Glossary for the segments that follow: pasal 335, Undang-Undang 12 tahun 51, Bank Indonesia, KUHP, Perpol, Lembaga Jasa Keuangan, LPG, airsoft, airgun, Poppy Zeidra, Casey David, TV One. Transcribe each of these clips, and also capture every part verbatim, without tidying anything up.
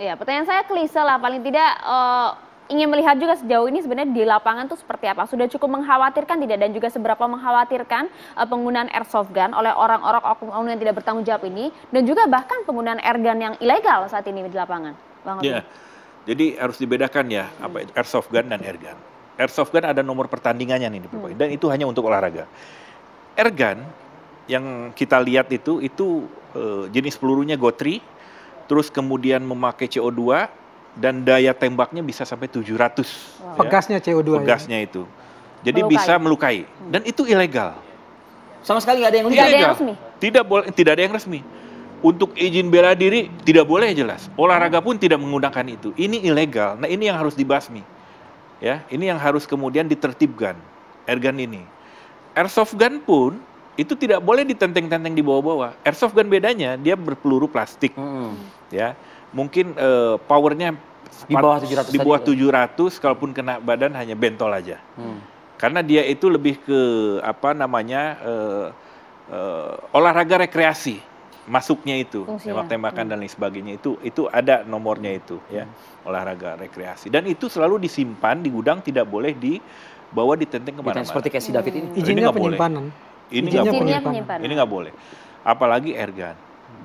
Iya, pertanyaan saya klise lah, paling tidak uh, ingin melihat juga sejauh ini sebenarnya di lapangan tuh seperti apa. Sudah cukup mengkhawatirkan tidak, dan juga seberapa mengkhawatirkan uh, penggunaan airsoft gun oleh orang-orang oknum yang tidak bertanggung jawab ini, dan juga bahkan penggunaan airgun yang ilegal saat ini di lapangan. Bang, ya, jadi harus dibedakan ya, hmm. apa airsoft gun dan airgun. Airsoft gun ada nomor pertandingannya nih, hmm. dan itu hanya untuk olahraga. Airgun yang kita lihat itu itu uh, jenis pelurunya gotri, terus kemudian memakai C O dua, dan daya tembaknya bisa sampai tujuh ratus. Wow. Ya. Pegasnya C O dua. Pegasnya ya? Itu. Jadi melukai. Bisa melukai. Dan itu ilegal. Sama sekali nggak ada yang legal. Tidak ada yang resmi. Tidak boleh, tidak ada yang resmi. Untuk izin bela diri tidak boleh jelas. Olahraga pun tidak menggunakan itu. Ini ilegal. Nah, ini yang harus dibasmi. Ya, ini yang harus kemudian ditertibkan. Airgun ini. Airsoft gun pun itu tidak boleh ditenteng-tenteng di bawah-bawah. Airsoft gun bedanya dia berpeluru plastik. Hmm. Ya. Mungkin uh, powernya di bawah tujuh ratus. Di bawah tujuh ratus, kalaupun kena badan hanya bentol aja. Hmm. Karena dia itu lebih ke apa namanya uh, uh, olahraga rekreasi. Masuknya itu tembak-tembakan hmm. dan lain sebagainya itu itu ada nomornya itu ya. Hmm. Olahraga rekreasi, dan itu selalu disimpan di gudang, tidak boleh dibawa ditenteng kemana-mana. Seperti Casey David ini. Hmm. Izinnya ini penyimpanan. Boleh. Ini nggak boleh. Penyimpanan. Ini nggak boleh. Apalagi airgun.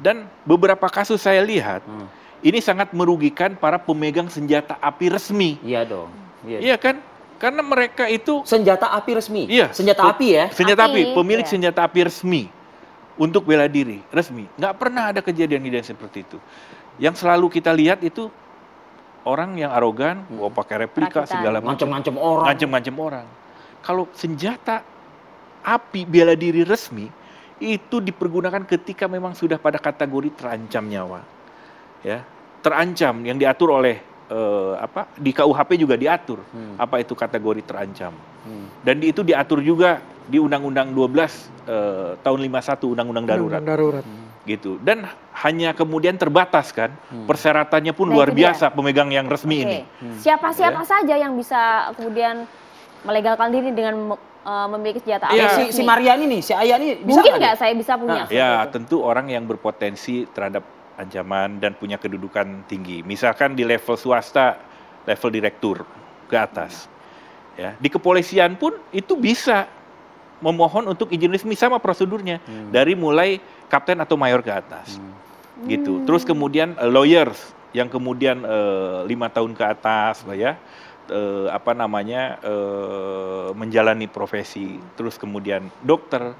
Dan beberapa kasus saya lihat, hmm. ini sangat merugikan para pemegang senjata api resmi. Iya dong. Iya, iya kan? Karena mereka itu... Senjata api resmi? Iya. Senjata api ya? Senjata api. api. Pemilik iya. senjata api resmi. Untuk bela diri, resmi. Nggak pernah ada kejadian-kejadian seperti itu. Yang selalu kita lihat itu orang yang arogan, mau pakai replika, Rakitan. segala macam. Ngancem-ngancem orang. Ngancem-ngancem orang. Kalau senjata api bela diri resmi itu dipergunakan ketika memang sudah pada kategori terancam nyawa, ya, terancam yang diatur oleh uh, apa di K U H P juga diatur hmm. apa itu kategori terancam, hmm. dan di, itu diatur juga di Undang-Undang dua belas uh, tahun lima puluh satu Undang-Undang darurat, darurat. Hmm. gitu, dan hanya kemudian terbatas kan hmm. persyaratannya pun nah, luar biasa dia. Pemegang yang resmi okay. ini hmm. siapa siapa ya. saja yang bisa kemudian melegalkan diri dengan memiliki senjata api. Ya, si, si Mariani nih, si Ayah nih, bisa mungkin nggak saya bisa punya? Nah, ya, itu. Tentu orang yang berpotensi terhadap ancaman dan punya kedudukan tinggi. Misalkan di level swasta, level direktur ke atas. Ya, di kepolisian pun itu bisa memohon untuk izin resmi, sama prosedurnya hmm. dari mulai kapten atau mayor ke atas. Hmm. Gitu. Terus kemudian uh, lawyers yang kemudian uh, lima tahun ke atas lah ya. E, apa namanya e, menjalani profesi, terus kemudian dokter,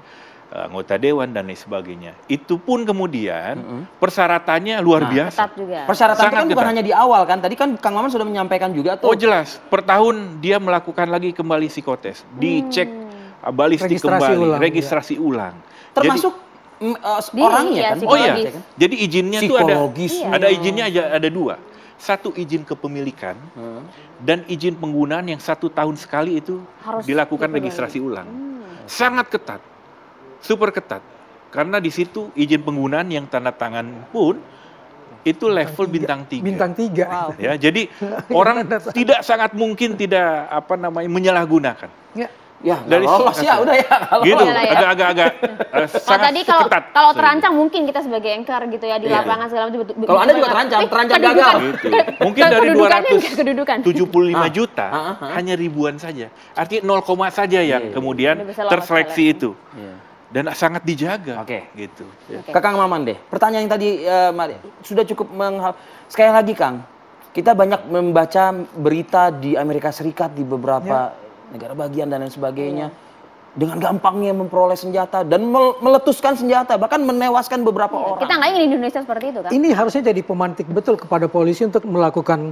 anggota dewan dan lain sebagainya. Itu pun kemudian mm-hmm. persyaratannya luar nah, biasa. Juga. Persyaratan itu kan ketat. Bukan hanya di awal kan? Tadi kan Kang Maman sudah menyampaikan juga tuh. Oh jelas, per tahun dia melakukan lagi kembali psikotes, dicek hmm. balistik registrasi kembali, ulang, registrasi ya. ulang. Termasuk Jadi, uh, orangnya iya, kan? Oh iya. Jadi izinnya itu ada, iya. ada izinnya aja ada dua. Satu izin kepemilikan hmm. dan izin penggunaan yang satu tahun sekali itu harus dilakukan dipilih. registrasi ulang. Hmm. Sangat ketat, super ketat. Karena di situ izin penggunaan yang tanda tangan pun itu level bintang tiga. Bintang tiga. Wow. Ya, jadi orang tidak sangat mungkin tidak apa namanya menyalahgunakan. Ya. Ya, dari lolos ya, udah ya. Gitu, agak-agak ya. Sangat tadi kalau, ketat. Kalau terancam mungkin kita sebagai anchor gitu ya, di ya. lapangan segala macam. Kalau Anda juga terancam, eh, terancam gagal. Gitu. Mungkin dari dua ratus tujuh puluh lima juta, ah. hanya ribuan saja. Artinya nol, saja yang ya, kemudian terseleksi itu. Ya. Dan sangat dijaga. Oke, okay. gitu. Ya. Okay. Ke Kang Maman deh, pertanyaan yang tadi, uh, Mari, sudah cukup menghal... Sekali lagi Kang, kita banyak membaca berita di Amerika Serikat di beberapa... Ya. negara bagian dan lain sebagainya hmm. dengan gampangnya memperoleh senjata dan meletuskan senjata, bahkan menewaskan beberapa hmm. orang. Kita nggak ingin di Indonesia seperti itu kan? Ini harusnya jadi pemantik betul kepada polisi untuk melakukan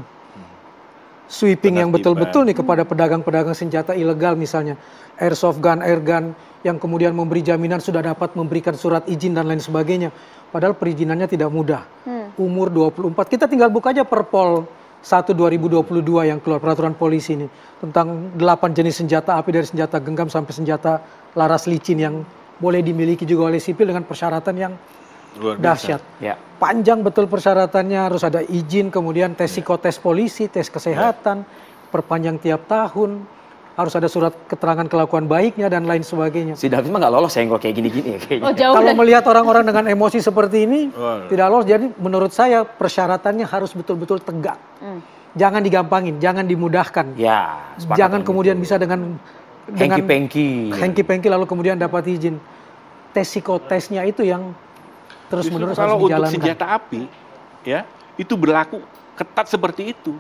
sweeping Penatipan. yang betul-betul nih kepada pedagang-pedagang senjata ilegal, misalnya airsoft gun, airgun yang kemudian memberi jaminan sudah dapat memberikan surat izin dan lain sebagainya, padahal perizinannya tidak mudah. hmm. Umur dua puluh empat, kita tinggal buka aja Perpol satu dua ribu dua puluh dua yang keluar, peraturan polisi ini tentang delapan jenis senjata api, dari senjata genggam sampai senjata laras licin yang boleh dimiliki juga oleh sipil dengan persyaratan yang dahsyat. Ya. Panjang betul persyaratannya, harus ada izin, kemudian tes psikotes polisi, tes kesehatan, ya. perpanjang tiap tahun. harus ada surat keterangan kelakuan baiknya dan lain sebagainya. Si David mah nggak lolos senggol kayak gini-gini. Oh, kalau melihat orang-orang dengan emosi seperti ini, oh, tidak lolos. Jadi menurut saya persyaratannya harus betul-betul tegak. Hmm. Jangan digampangin, jangan dimudahkan. Ya, jangan kemudian itu bisa dengan hengki-pengki. Hengki-pengki lalu kemudian dapat izin. Tes psikotesnya itu yang terus-menerus harus dijalankan. Kalau untuk senjata api, ya, itu berlaku ketat seperti itu.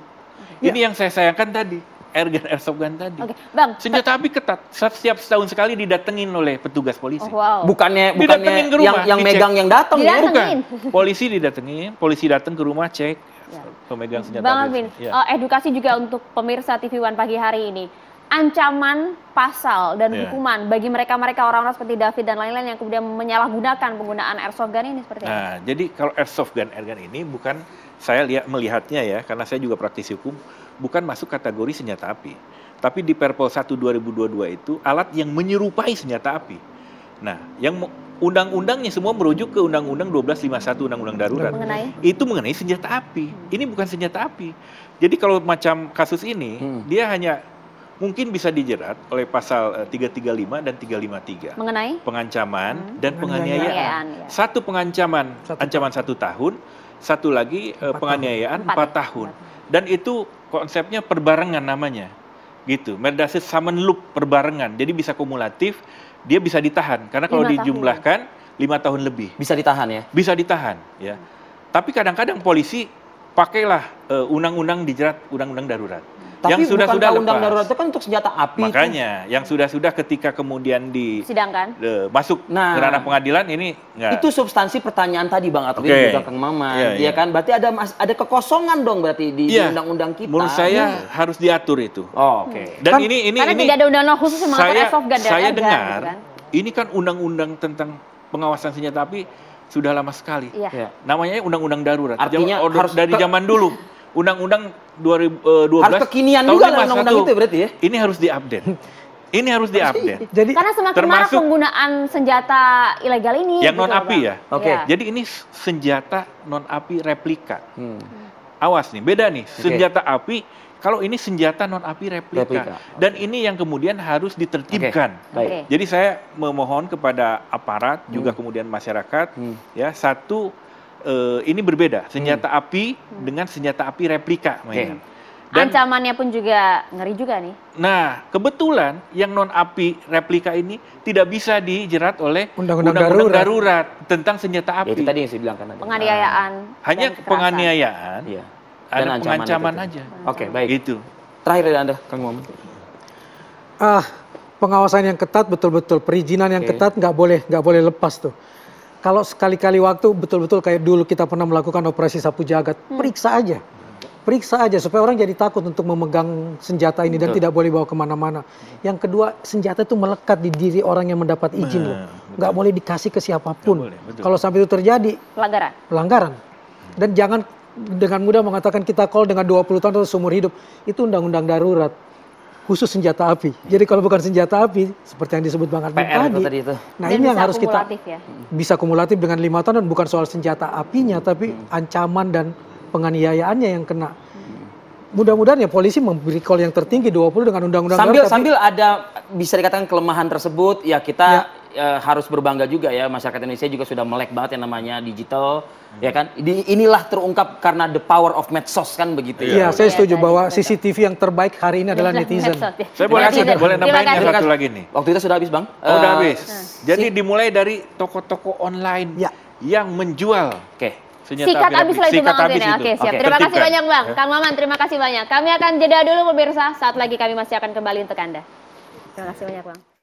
Ya. Ini yang saya sayangkan tadi. Airgun, airsoft gun tadi. Okay. Bang, senjata api ketat. Setiap setahun sekali didatengin oleh petugas polisi. Oh, wow. Bukannya, bukannya rumah, yang, yang megang yang datang. Ya? Bukan. Polisi didatengin, polisi datang ke rumah cek ya, pemegang senjata. Bang Alvin, ya, uh, edukasi juga untuk pemirsa T V One pagi hari ini. Ancaman, pasal, dan ya, hukuman bagi mereka-mereka orang-orang seperti David dan lain-lain yang kemudian menyalahgunakan penggunaan airsoft gun ini seperti apa? Nah, jadi kalau airsoft gun, airgun ini bukan, saya lihat melihatnya ya, karena saya juga praktisi hukum, bukan masuk kategori senjata api. Tapi di Perpol satu dua ribu dua puluh dua itu alat yang menyerupai senjata api. Nah, yang undang-undangnya semua merujuk ke Undang-Undang dua belas lima puluh satu, Undang-Undang Darurat. Mengenai? Itu mengenai senjata api. Hmm. Ini bukan senjata api. Jadi kalau macam kasus ini, hmm, dia hanya mungkin bisa dijerat oleh pasal tiga tiga lima dan tiga lima tiga. Mengenai? Pengancaman hmm. dan penganiayaan. Ya. Satu pengancaman, satu ancaman satu tahun. Satu lagi empat penganiayaan empat tahun. tahun. Dan itu konsepnya perbarengan namanya, gitu. Berdasar summon loop perbarengan, jadi bisa kumulatif, dia bisa ditahan. Karena kalau dijumlahkan lima tahun lebih. Bisa ditahan ya? Bisa ditahan, ya. Hmm. Tapi kadang-kadang polisi pakailah undang-undang uh, dijerat undang-undang darurat. Tapi yang sudah-sudah undang darurat itu kan untuk senjata api. Makanya, itu yang sudah-sudah ketika kemudian di sidangkan, uh, masuk nah, ke ranah pengadilan ini enggak. Itu substansi pertanyaan tadi Bang Atwin okay. juga Kang Maman, yeah, yeah. ya kan? Berarti ada ada kekosongan dong berarti di yeah. undang-undang kita. Menurut saya yeah. harus diatur itu. Oh, oke. Okay. Hmm. Dan kan, ini ini karena ini, tidak ada undang-undang khusus yang mengatur airsoft gun. Saya dengar, gitu kan? Ini kan undang-undang tentang pengawasan senjata api sudah lama sekali. Yeah. Namanya undang-undang darurat. Artinya Jawa, harus dari zaman dulu. Undang-undang dua ribu dua belas harus kekinian juga undang-undang itu berarti ya. Ini harus diupdate. Ini harus diupdate. Jadi karena semakin marak penggunaan senjata ilegal ini yang gitu non api ya. Oke. Okay. Yeah. Jadi ini senjata non api replika. Hmm. Awas nih, beda nih. Senjata okay. api kalau ini senjata non api replika, replika. dan okay. ini yang kemudian harus ditertibkan. Okay. Okay. Jadi saya memohon kepada aparat hmm. juga kemudian masyarakat hmm. ya, satu Uh, ini berbeda, senjata hmm. api hmm. dengan senjata api replika. Okay. Dan ancamannya pun juga ngeri juga nih. Nah, kebetulan yang non-api replika ini tidak bisa dijerat oleh Undang-Undang darurat. darurat tentang senjata api. Ya, itu tadi yang saya bilang kan. Penganiayaan. Nah, hanya penganiayaan, ya, dan ada ancaman pengancaman itu aja. Oke, okay, baik. Itu. Terakhir dari Anda, Kang Muhammad. Ah, pengawasan yang ketat, betul-betul perizinan yang okay. ketat, nggak boleh, nggak boleh lepas tuh. Kalau sekali-kali waktu betul-betul kayak dulu kita pernah melakukan operasi sapu jagat, hmm. periksa aja. Periksa aja supaya orang jadi takut untuk memegang senjata ini dan betul. tidak boleh bawa kemana-mana. Yang kedua, senjata itu melekat di diri orang yang mendapat izin. Nah, loh. Gak boleh dikasih ke siapapun. Boleh, kalau sampai itu terjadi, pelanggaran. pelanggaran. Dan jangan dengan mudah mengatakan kita call dengan dua puluh tahun atau seumur hidup. Itu undang-undang darurat. Khusus senjata api. Jadi kalau bukan senjata api, seperti yang disebut Bang Arvin tadi, tadi itu. Nah dan ini yang harus kita ya? bisa kumulatif dengan lima tahun dan bukan soal senjata apinya, hmm. tapi hmm. ancaman dan penganiayaannya yang kena. Hmm. Mudah-mudahan ya polisi memberi call yang tertinggi dua puluh dengan undang-undang. Sambil, sambil ada bisa dikatakan kelemahan tersebut, ya kita ya. E, harus berbangga juga ya, masyarakat Indonesia juga sudah melek banget yang namanya digital. Ya kan, di, inilah terungkap karena the power of medsos kan begitu. Iya, ya, saya setuju bahwa C C T V yang terbaik hari ini adalah netizen. Saya boleh boleh nambahin satu lagi nih. Waktu itu sudah habis Bang. Oh, sudah uh, habis. Jadi si. dimulai dari toko-toko online ya. yang menjual. Oke. Okay. Sikat habis lah itu Bang Alvin ya. Oke, siap. Okay. Terima kasih banyak Bang. Kang Maman, terima kasih banyak. Kami akan jeda dulu pemirsa. Saat lagi kami masih akan kembali untuk Anda. Terima kasih banyak Bang.